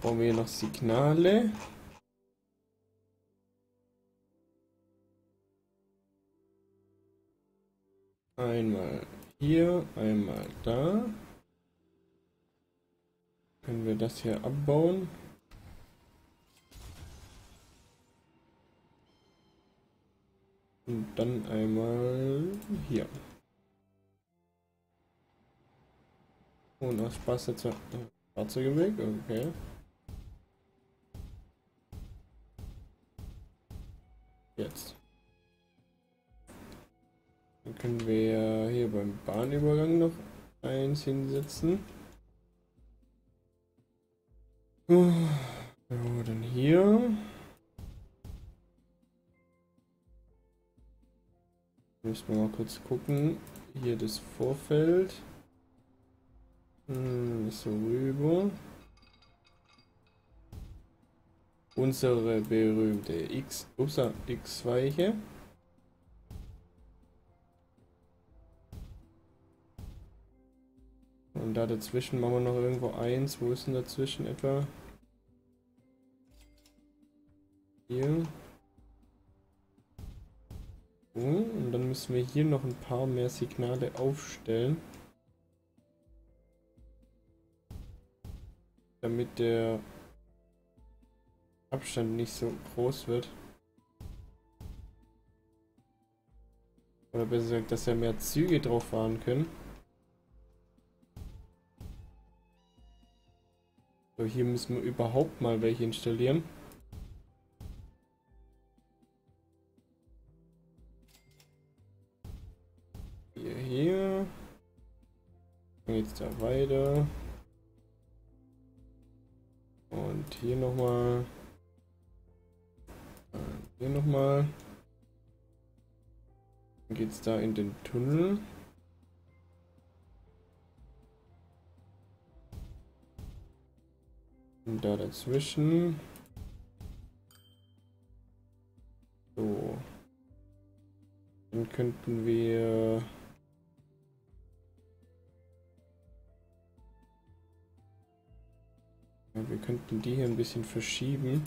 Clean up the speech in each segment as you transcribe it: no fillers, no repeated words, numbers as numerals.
Brauchen wir hier noch Signale? Einmal hier, einmal da. Können wir das hier abbauen? Und dann einmal hier. Und das passt jetzt zum Fahrzeug im Weg, okay. Jetzt. Dann können wir hier beim Bahnübergang noch eins hinsetzen. So, dann hier. Müssen wir mal kurz gucken. Hier das Vorfeld. So rüber. Unsere berühmte X-Weiche. Und da dazwischen machen wir noch irgendwo eins. Wo ist denn dazwischen etwa? Hier. Und dann müssen wir hier noch ein paar mehr Signale aufstellen, damit der Abstand nicht so groß wird. Oder besser gesagt, dass ja mehr Züge drauf fahren können. So, hier müssen wir überhaupt mal welche installieren. Hier. Dann geht's da weiter. Und hier nochmal. Hier nochmal. Dann geht's da in den Tunnel. Und da dazwischen. So. Dann könnten wir. Wir könnten die hier ein bisschen verschieben.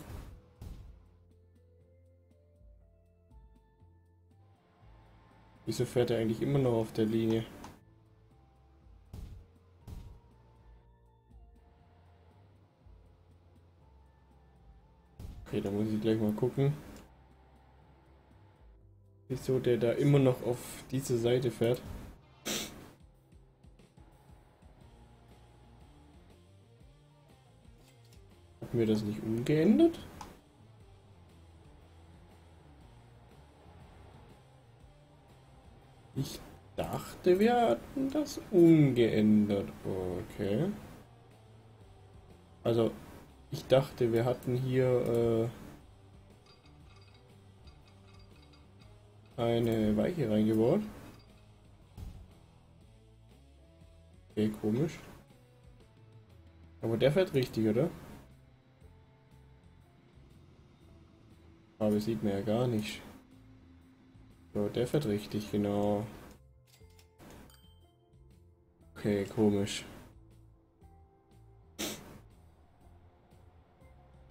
Wieso fährt er eigentlich immer noch auf der Linie? Okay, da muss ich gleich mal gucken. Wieso der da immer noch auf diese Seite fährt. Mir das nicht umgeändert? Ich dachte, wir hatten das umgeändert. Okay. Also, ich dachte, wir hatten hier eine Weiche reingebaut. Okay, komisch. Aber der fährt richtig, oder? Aber sieht man ja gar nicht. So, der fährt richtig, genau. Okay, komisch.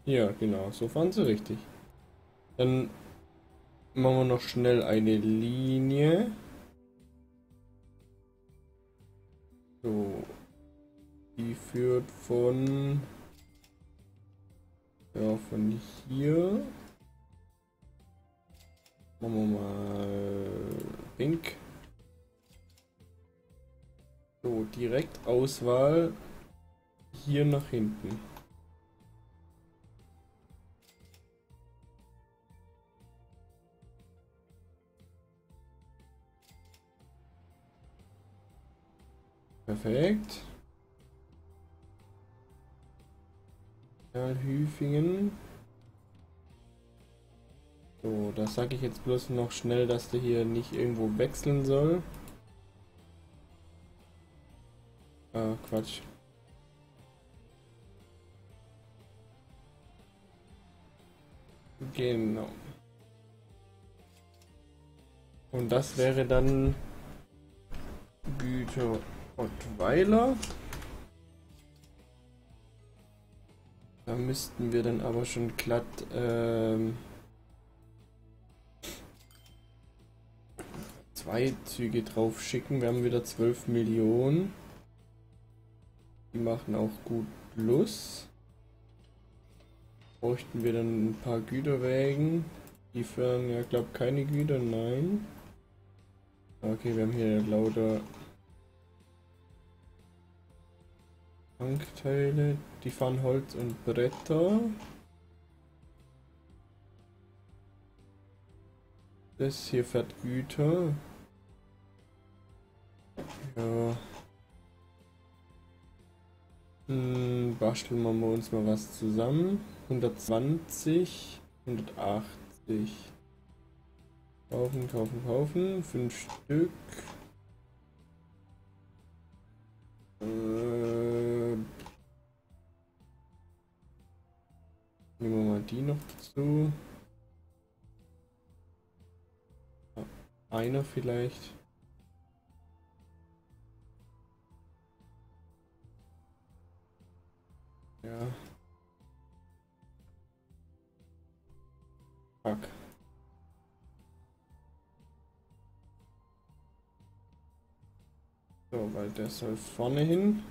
Ja, genau, so fahren sie richtig. Dann machen wir noch schnell eine Linie. So. Die führt von... Ja, von hier... Machen wir mal pink. So, direkt Auswahl hier nach hinten. Perfekt. Hüfingen. So, das sage ich jetzt bloß noch schnell, dass der hier nicht irgendwo wechseln soll. Ah, Quatsch. Genau. Und das wäre dann Güter Ottweiler. Da müssten wir dann aber schon glatt zwei Züge drauf schicken. Wir haben wieder 12 Millionen. Die machen auch gut Plus. Bräuchten wir dann ein paar Güterwägen. Die fahren ja, glaube ich, keine Güter, nein. Okay, wir haben hier lauter Tankteile. Die fahren Holz und Bretter. Das hier fährt Güter. Ja. Basteln wir uns mal was zusammen. 120, 180. Kaufen, kaufen, kaufen. 5 Stück. Nehmen wir mal die noch dazu. Einer vielleicht. Ja. Fuck. So, weil der soll vorne hin.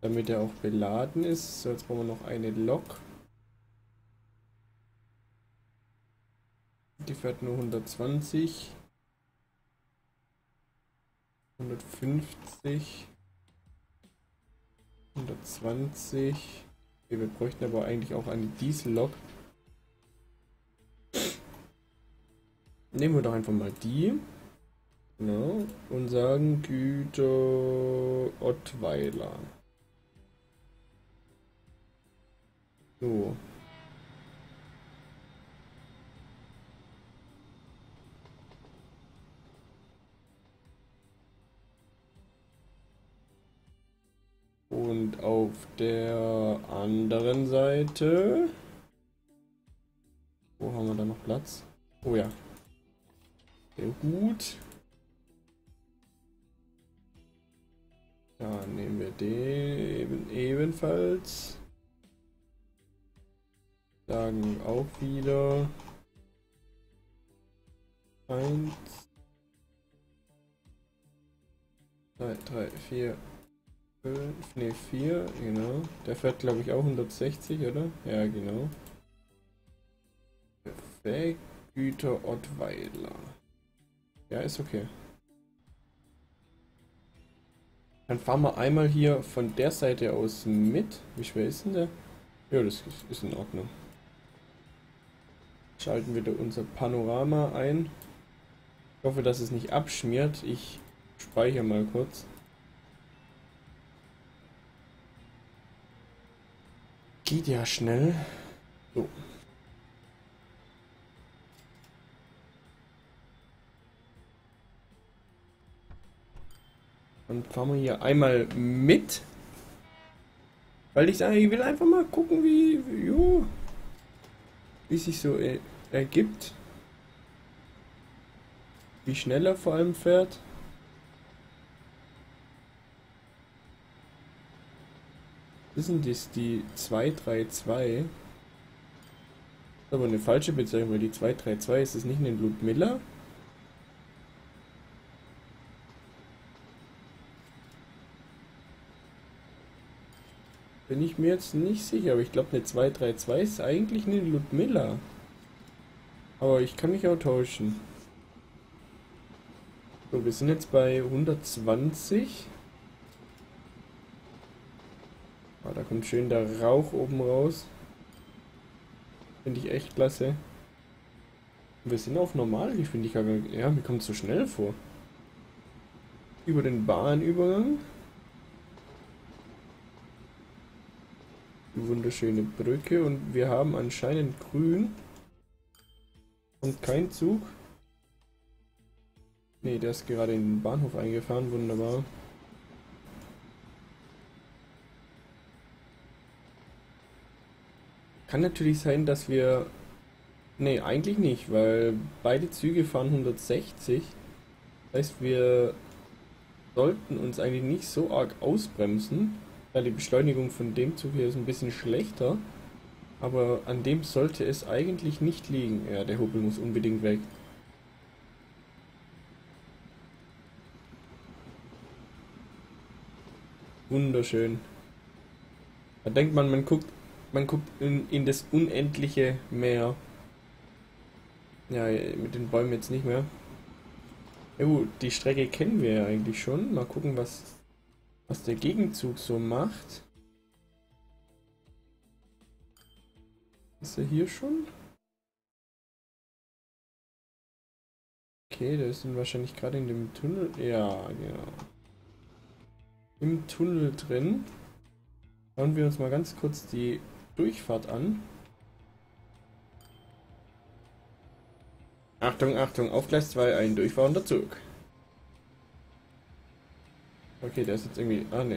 Damit er auch beladen ist. So, jetzt brauchen wir noch eine Lok. Die fährt nur 120. 150. 120. Okay, wir bräuchten aber eigentlich auch eine Diesel-Lok. Nehmen wir doch einfach mal die. Genau. Und sagen Güter Ottweiler. So. Und auf der anderen Seite. Wo haben wir da noch Platz? Oh ja. Sehr gut. Dann nehmen wir den ebenfalls. Sagen auch wieder 1, 2, 3, 4, 5, ne 4, genau. Der fährt, glaube ich, auch 160, oder? Ja, genau. Perfekt, Güter Ottweiler. Ja, ist okay. Dann fahren wir einmal hier von der Seite aus mit. Wie schwer ist denn der? Ja, das ist in Ordnung. Schalten wir da unser Panorama ein. Ich hoffe, dass es nicht abschmiert. Ich speichere mal kurz. Geht ja schnell. So. Dann fahren wir hier einmal mit. Weil ich sage, ich will einfach mal gucken, wie sich so ergibt. Wie schnell er vor allem fährt. Was ist denn das, die 232? Das ist aber eine falsche Bezeichnung, weil die 232 ist das nicht eine Ludmilla? Bin ich mir jetzt nicht sicher, aber ich glaube, eine 232 ist eigentlich eine Ludmilla. Aber ich kann mich auch täuschen. So, wir sind jetzt bei 120. Oh, da kommt schön der Rauch oben raus. Finde ich echt klasse. Wir sind auf Normalgeschwindigkeit. Ja, mir kommt es so schnell vor. Über den Bahnübergang. Wunderschöne Brücke und wir haben anscheinend grün und kein Zug. Ne, der ist gerade in den Bahnhof eingefahren, wunderbar. Kann natürlich sein, dass wir... Ne, eigentlich nicht, weil beide Züge fahren 160. Das heißt, wir sollten uns eigentlich nicht so arg ausbremsen. Ja, die Beschleunigung von dem Zug hier ist ein bisschen schlechter, aber an dem sollte es eigentlich nicht liegen. Ja, der Hubbel muss unbedingt weg. Wunderschön. Da denkt man, man guckt in das unendliche Meer. Ja, mit den Bäumen jetzt nicht mehr. Ja gut, die Strecke kennen wir ja eigentlich schon. Mal gucken, was der Gegenzug so macht. Ist er hier schon? Okay, der ist dann wahrscheinlich gerade in dem Tunnel. Ja, genau. Im Tunnel drin. Schauen wir uns mal ganz kurz die Durchfahrt an. Achtung, Achtung, auf Gleis 2 ein durchfahrender Zug. Okay, der ist jetzt irgendwie... Ah, ne.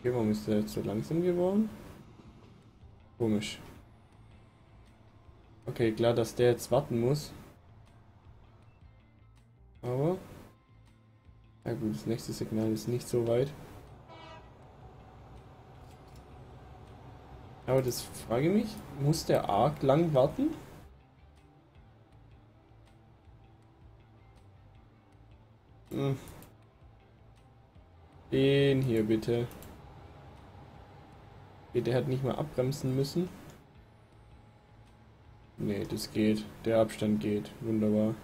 Okay, warum ist der jetzt so langsam geworden? Komisch. Okay, klar, dass der jetzt warten muss. Aber... Ja gut, das nächste Signal ist nicht so weit. Aber das frage ich mich, muss der arg lang warten? Den hier bitte. Okay, der hat nicht mal abbremsen müssen. Ne, das geht. Der Abstand geht. Wunderbar.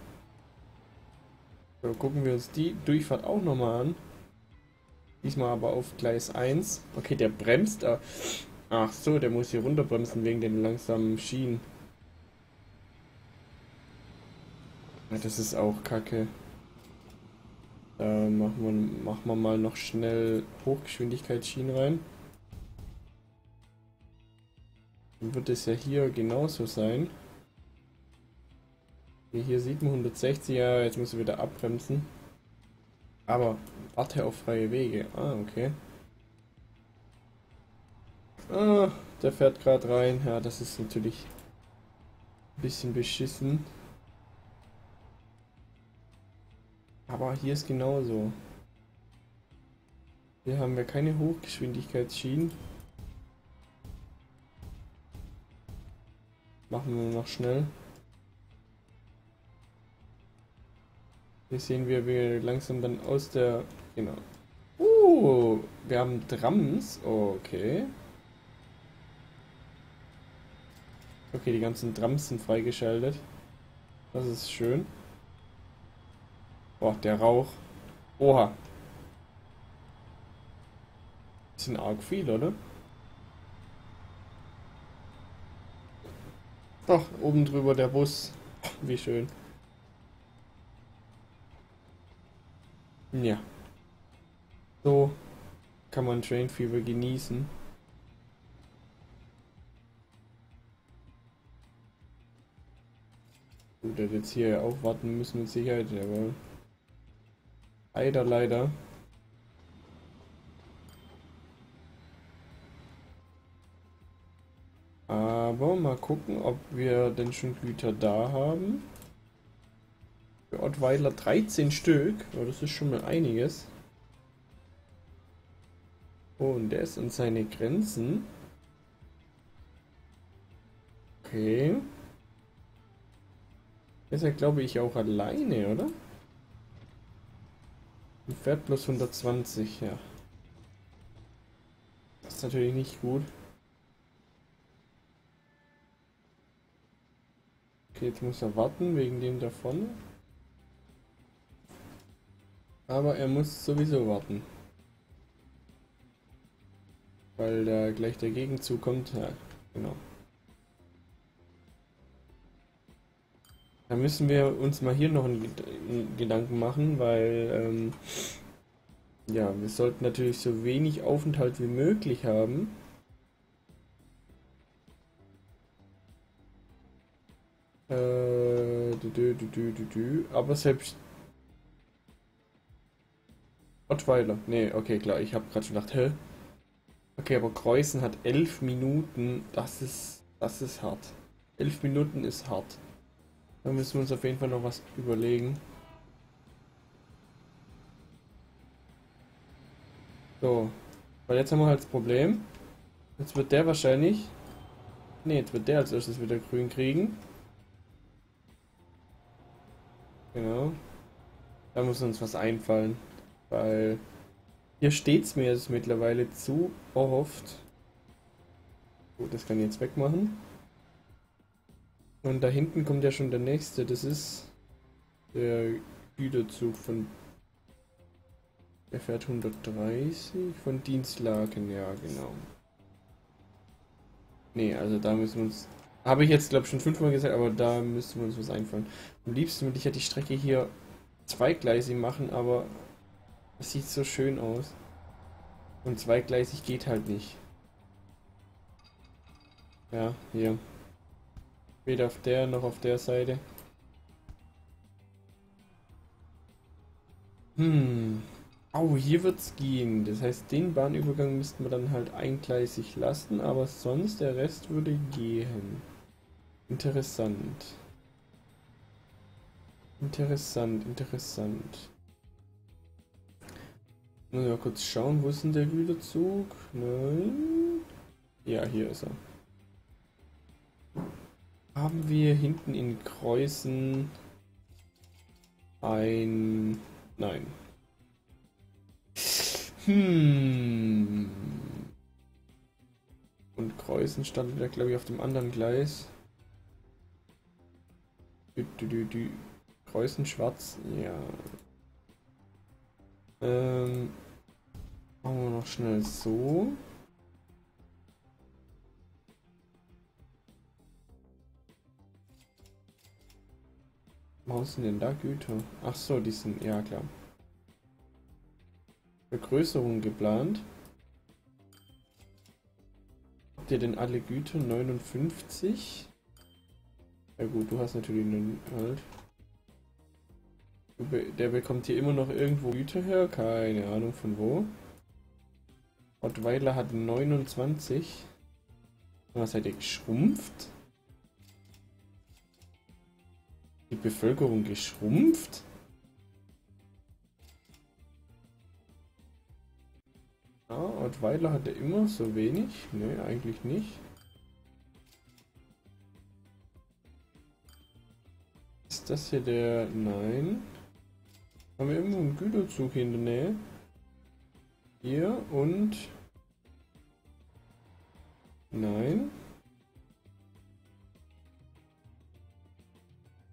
So, gucken wir uns die Durchfahrt auch nochmal an. Diesmal aber auf Gleis 1. Okay, der bremst. Ach so, der muss hier runterbremsen wegen den langsamen Schienen. Ja, das ist auch kacke. Da machen wir mal noch schnell Hochgeschwindigkeitsschienen rein. Dann wird es ja hier genauso sein. Hier sieht man 160, ja, jetzt muss ich wieder abbremsen. Aber warte auf freie Wege. Ah, okay. Ah, der fährt gerade rein. Ja, das ist natürlich ein bisschen beschissen. Aber hier ist genauso. Hier haben wir keine Hochgeschwindigkeitsschienen. Machen wir noch schnell. Hier sehen wir, wie langsam dann aus der... Genau. Wir haben Trams. Okay. Okay, die ganzen Trams sind freigeschaltet. Das ist schön. Boah, der Rauch. Oha. Das sind arg viel, oder? Ach, oben drüber der Bus. Wie schön. Ja. So kann man Train Fever genießen. Gut, der wird jetzt hier auch warten müssen mit Sicherheit, aber... Leider, leider. Aber mal gucken, ob wir denn schon Güter da haben. Für Ottweiler 13 Stück. Oh, das ist schon mal einiges. Oh, und der ist an seine Grenzen. Okay. Der ist ja, glaube ich, auch alleine, oder? Und fährt bloß 120, ja. Das ist natürlich nicht gut. Okay, jetzt muss er warten, wegen dem da vorne. Aber er muss sowieso warten. Weil da gleich der Gegenzug kommt, ja, genau. Da müssen wir uns mal hier noch einen Gedanken machen, weil ja, wir sollten natürlich so wenig Aufenthalt wie möglich haben. Aber selbst Ottweiler, nee, okay, klar, ich habe gerade schon gedacht, hä? Okay, aber Kreuzen hat 11 Minuten, das ist hart. 11 Minuten ist hart. Da müssen wir uns auf jeden Fall noch was überlegen. So, Weil jetzt haben wir halt das Problem. Jetzt wird der wahrscheinlich... Ne, jetzt wird der als erstes wieder grün kriegen. Genau. Da muss uns was einfallen. Weil... Hier steht es mir jetzt mittlerweile zu oft. Gut, das kann ich jetzt wegmachen. Und da hinten kommt ja schon der nächste. Das ist... Der Güterzug von... Er fährt 130 von Dienstlaken, ja genau. Ne, also da müssen wir uns... Habe ich jetzt glaube ich schon 5-mal gesagt, aber da müssten wir uns was einfallen. Am liebsten würde ich ja die Strecke hier zweigleisig machen, aber es sieht so schön aus. Und zweigleisig geht halt nicht. Ja, hier. Weder auf der noch auf der Seite. Oh, hier wird's gehen. Das heißt, den Bahnübergang müssten wir dann halt eingleisig lassen, aber sonst der Rest würde gehen. Interessant. Interessant, interessant. Muss ich mal kurz schauen, wo ist denn der Güterzug? Nein. Ja, hier ist er. Haben wir hinten in Kreußen ein... Nein. Und Kreußen stand wieder, glaube ich, auf dem anderen Gleis. Kreußen schwarz, ja. Machen wir noch schnell so. Was sind denn da Güter? Ach so, die sind, ja klar. Vergrößerung geplant. Habt ihr denn alle Güter? 59? Ja gut, du hast natürlich einen halt. Der bekommt hier immer noch irgendwo Güter her, keine Ahnung von wo. Ottweiler hat 29. Was seid ihr geschrumpft? Die Bevölkerung geschrumpft? Ah, Ottweiler hat er immer so wenig? Ne, eigentlich nicht. Ist das hier der... Nein. Haben wir irgendwo einen Güterzug hier in der Nähe? Hier und... Nein.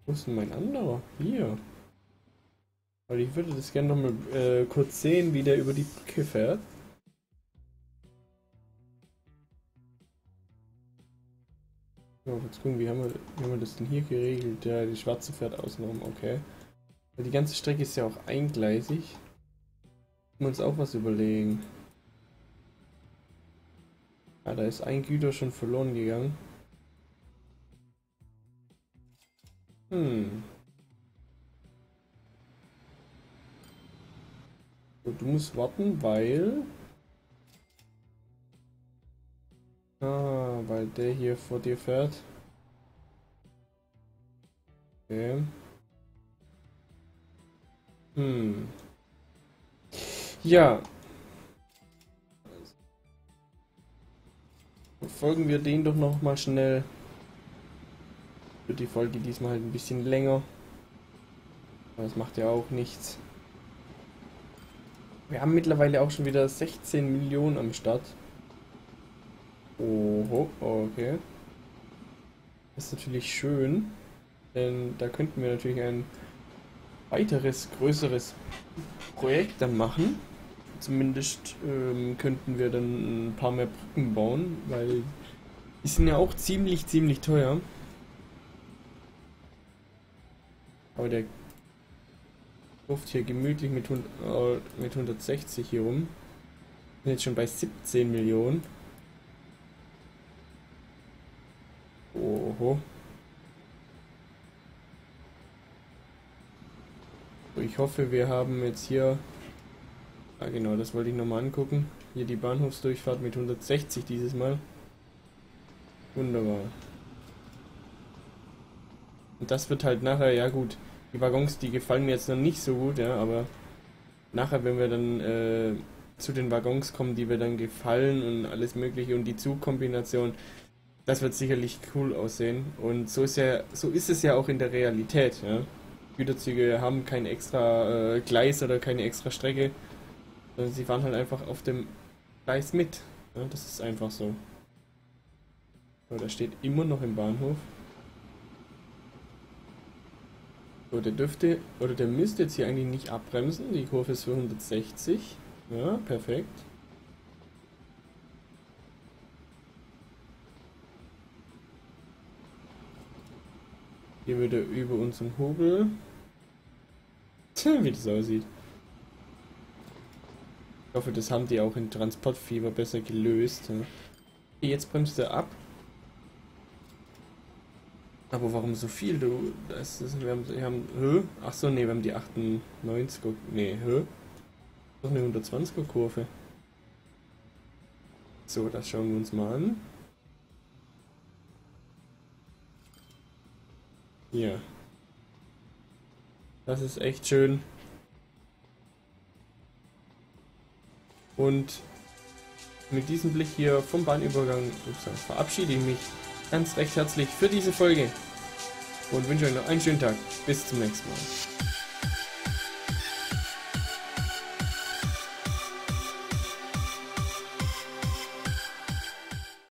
Wo ist denn mein anderer? Hier. Weil ich würde das gerne nochmal kurz sehen, wie der über die Brücke fährt. So, jetzt gucken, wie haben wir das denn hier geregelt? Ja, die schwarze fährt außenrum, okay. Die ganze Strecke ist ja auch eingleisig. Müssen wir uns auch was überlegen. Ah, da ist ein Güter schon verloren gegangen. So, du musst warten, weil... Ah, weil der hier vor dir fährt. Okay. Ja. Verfolgen wir den doch noch mal schnell. Für die Folge diesmal halt ein bisschen länger. Aber das macht ja auch nichts. Wir haben mittlerweile auch schon wieder 16 Millionen am Start. Oho, okay. Das ist natürlich schön, denn da könnten wir natürlich ein weiteres, größeres Projekt dann machen. Zumindest könnten wir dann ein paar mehr Brücken bauen, weil die sind ja auch ziemlich teuer. Aber der ruft hier gemütlich mit 160 hier rum. Sind jetzt schon bei 17 Millionen. Oho. Ich hoffe, wir haben jetzt hier... Ah genau, das wollte ich nochmal angucken. Hier die Bahnhofsdurchfahrt mit 160 dieses Mal. Wunderbar. Und das wird halt nachher, ja gut, die Waggons, die gefallen mir jetzt noch nicht so gut, ja, aber nachher, wenn wir dann zu den Waggons kommen, die wir dann gefallen und alles mögliche und die Zugkombination, das wird sicherlich cool aussehen. Und so ist es ja auch in der Realität. Ja? Güterzüge haben kein extra Gleis oder keine extra Strecke, sondern sie fahren halt einfach auf dem Gleis mit. Ja? Das ist einfach so. So, der steht immer noch im Bahnhof. So, der dürfte, oder der müsste jetzt hier eigentlich nicht abbremsen. Die Kurve ist für 160. Ja, perfekt. Hier wird er über unseren Hobel. Tja, wie das aussieht. Ich hoffe, das haben die auch in Transport Fever besser gelöst. Ja. Jetzt bremst er ab. Aber warum so viel, du? Wir haben die 98er. Nee, hä? Doch eine 120er Kurve. So, das schauen wir uns mal an. Ja. Das ist echt schön. Und mit diesem Blick hier vom Bahnübergang verabschiede ich mich ganz recht herzlich für diese Folge und wünsche euch noch einen schönen Tag. Bis zum nächsten Mal.